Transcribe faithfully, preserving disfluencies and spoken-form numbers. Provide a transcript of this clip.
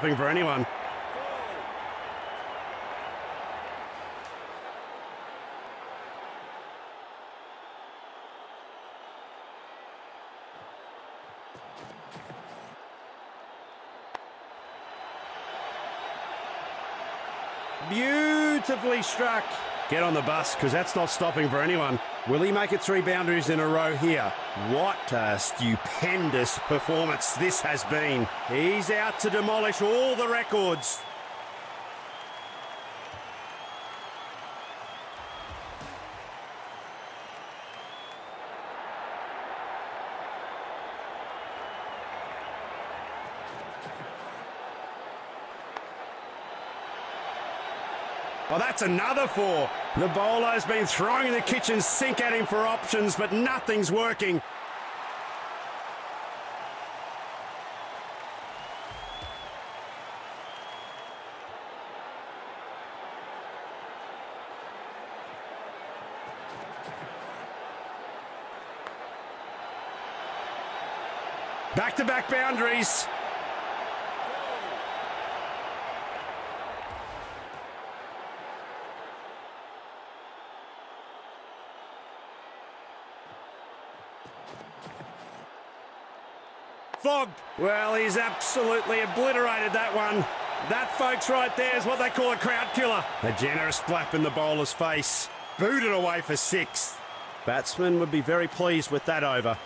Nothing for anyone. Beautifully struck. Get on the bus, because that's not stopping for anyone. Will he make it three boundaries in a row here? What a stupendous performance this has been. He's out to demolish all the records. Well, that's another four. The bowler's been throwing the kitchen sink at him for options, but nothing's working. Back-to-back boundaries. Well, he's absolutely obliterated that one. That, folks, right there is what they call a crowd killer. A generous flap in the bowler's face. Booted away for six. Batsmen would be very pleased with that over.